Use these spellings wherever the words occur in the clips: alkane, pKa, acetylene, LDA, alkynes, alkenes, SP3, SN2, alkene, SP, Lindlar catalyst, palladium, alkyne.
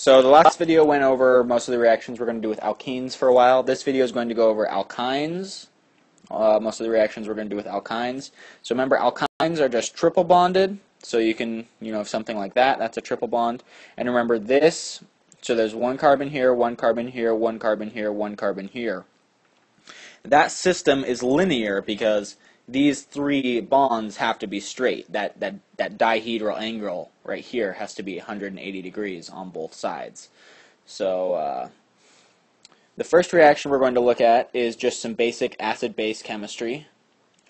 So the last video went over most of the reactions we're going to do with alkenes for a while. This video is going to go over alkynes. Most of the reactions we're going to do with alkynes. So remember, alkynes are just triple bonded. So you can, if something like that, that's a triple bond. And remember this, so there's one carbon here, one carbon here, one carbon here, one carbon here. That system is linear because these three bonds have to be straight. That dihedral angle right here has to be 180 degrees on both sides. So the first reaction we're going to look at is just some basic acid-base chemistry.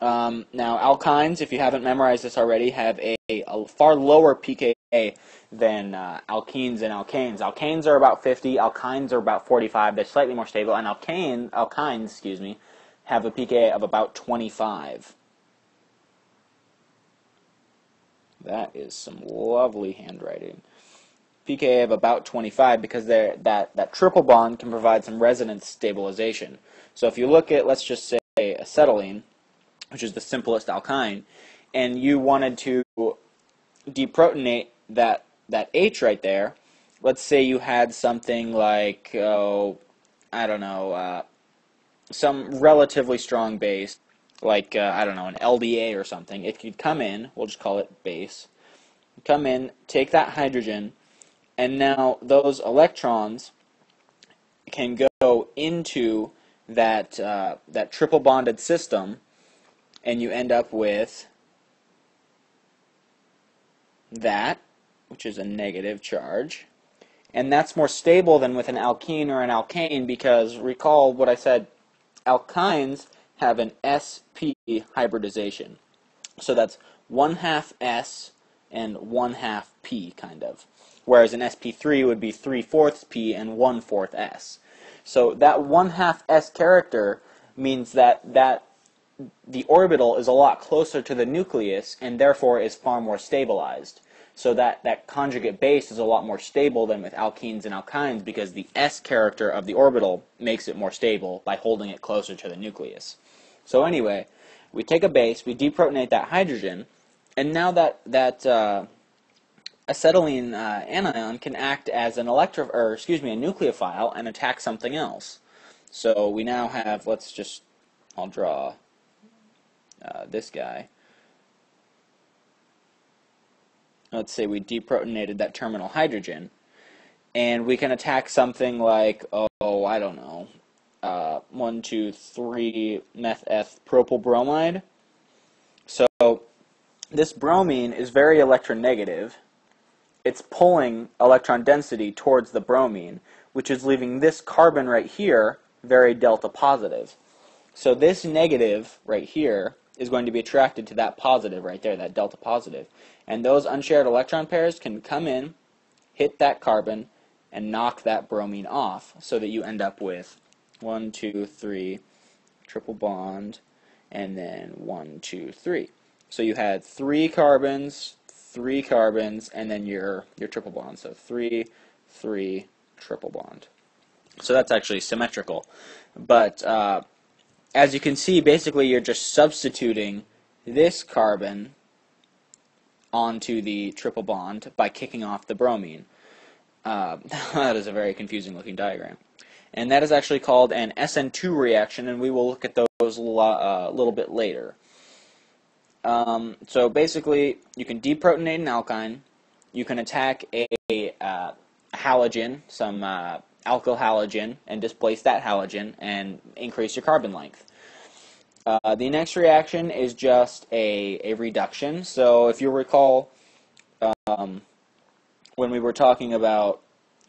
Now alkynes, if you haven't memorized this already, have a far lower pKa than alkenes and alkanes. Alkanes are about 50, alkynes are about 45. They're slightly more stable, and alkynes have a pKa of about 25. That is some lovely handwriting. pKa of about 25 because that triple bond can provide some resonance stabilization. So if you look at, let's just say, acetylene, which is the simplest alkyne, and you wanted to deprotonate that H right there, let's say you had something like, some relatively strong base, like, an LDA or something. If you'd come in, we'll just call it base, come in, take that hydrogen, and now those electrons can go into that triple bonded system, and you end up with that, which is a negative charge. And that's more stable than with an alkene or an alkane because, recall what I said, alkynes have an SP hybridization. So that's 1/2 S and 1/2 P, kind of. Whereas an SP3 would be 3/4 P and 1/4 S. So that 1/2 S character means that the orbital is a lot closer to the nucleus and therefore is far more stabilized. So that conjugate base is a lot more stable than with alkenes and alkynes because the S character of the orbital makes it more stable by holding it closer to the nucleus. So anyway, we take a base, we deprotonate that hydrogen, and now that acetylene anion can act as a nucleophile and attack something else. So we now have, I'll draw this guy. Let's say we deprotonated that terminal hydrogen, and we can attack something like, 1,2,3-meth-eth-propyl bromide. So this bromine is very electronegative. It's pulling electron density towards the bromine, which is leaving this carbon right here very delta positive. So this negative right here is going to be attracted to that positive right there, that delta positive. And those unshared electron pairs can come in, hit that carbon, and knock that bromine off so that you end up with 1, 2, 3, triple bond, and then 1, 2, 3. So you had 3 carbons, and then your triple bond. So 3, 3, triple bond. So that's actually symmetrical. But as you can see, basically you're just substituting this carbon onto the triple bond by kicking off the bromine. That is a very confusing looking diagram. And that is actually called an SN2 reaction, and we will look at those a little bit later. So basically, you can deprotonate an alkyne, you can attack a halogen, some alkyl halogen, and displace that halogen and increase your carbon length. The next reaction is just a reduction. So if you recall, when we were talking about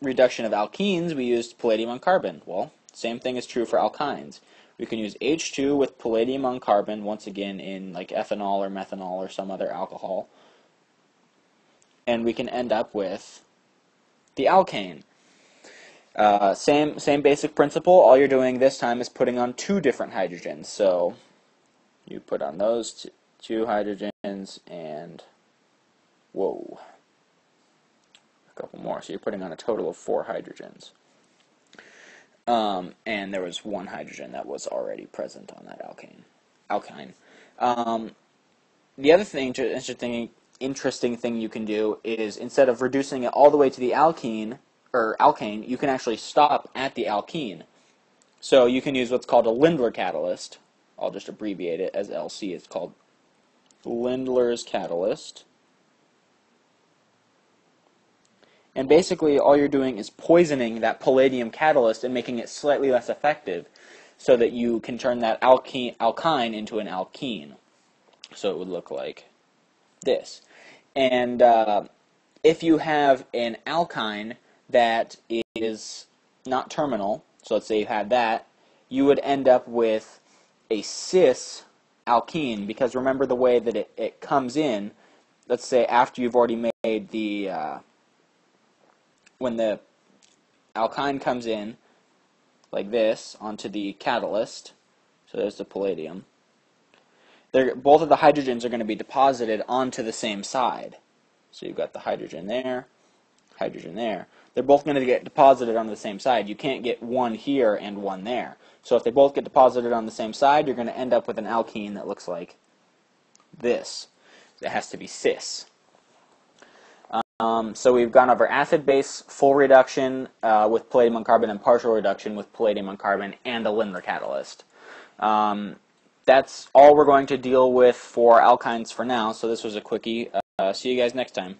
reduction of alkenes, we used palladium on carbon. Well, same thing is true for alkynes. We can use H2 with palladium on carbon, once again in like ethanol or methanol or some other alcohol, and we can end up with the alkane. Same basic principle. All you're doing this time is putting on two different hydrogens. So you put on those two hydrogens and, a couple more. So you're putting on a total of 4 hydrogens. And there was one hydrogen that was already present on that alkyne. The other thing, interesting thing you can do is, instead of reducing it all the way to the alkene, or alkane, you can actually stop at the alkene. So you can use what's called a Lindlar catalyst. I'll just abbreviate it as LC. It's called Lindlar's catalyst. And basically all you're doing is poisoning that palladium catalyst and making it slightly less effective so that you can turn that alkyne into an alkene. So it would look like this. And if you have an alkyne that is not terminal, so let's say you had that, you would end up with a cis alkene, because remember the way that it comes in, let's say after you've already made the... when the alkyne comes in like this onto the catalyst, so there's the palladium, both of the hydrogens are going to be deposited onto the same side. So you've got the hydrogen there. They're both going to get deposited onto the same side. You can't get one here and one there. So if they both get deposited on the same side, you're going to end up with an alkene that looks like this. It has to be cis. So we've gone over acid-base full reduction with palladium on carbon and partial reduction with palladium on carbon and a Lindlar catalyst. That's all we're going to deal with for alkynes for now. So this was a quickie. See you guys next time.